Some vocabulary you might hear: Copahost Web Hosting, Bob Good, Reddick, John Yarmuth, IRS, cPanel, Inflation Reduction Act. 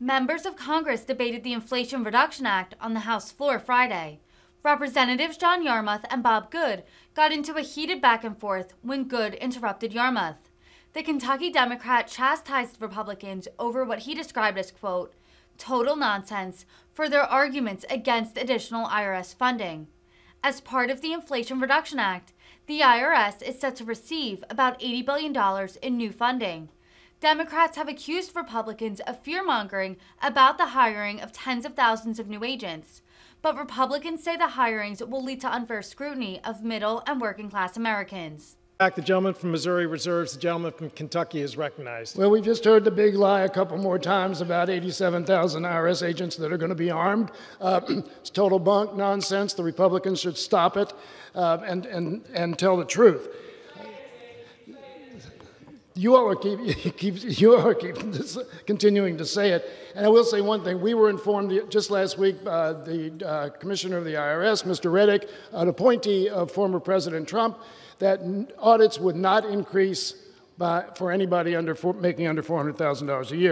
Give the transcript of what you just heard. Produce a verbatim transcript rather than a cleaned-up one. Members of Congress debated the Inflation Reduction Act on the House floor Friday. Representatives John Yarmuth and Bob Good got into a heated back and forth when Good interrupted Yarmuth. The Kentucky Democrat chastised Republicans over what he described as, quote, total nonsense for their arguments against additional I R S funding. As part of the Inflation Reduction Act, the I R S is set to receive about eighty billion dollars in new funding. Democrats have accused Republicans of fear-mongering about the hiring of tens of thousands of new agents, but Republicans say the hirings will lead to unfair scrutiny of middle and working-class Americans. Back, the gentleman from Missouri reserves. The gentleman from Kentucky is recognized. Well, we just heard the big lie a couple more times about eighty-seven thousand I R S agents that are going to be armed. Uh, it's total bunk, nonsense. The Republicans should stop it uh, and, and, and tell the truth. You all are keep, keep, you all are keep this, continuing to say it. And I will say one thing. We were informed just last week, uh, the uh, commissioner of the I R S, Mister Reddick, an appointee of former President Trump, that audits would not increase by, for anybody under, for, making under four hundred thousand dollars a year.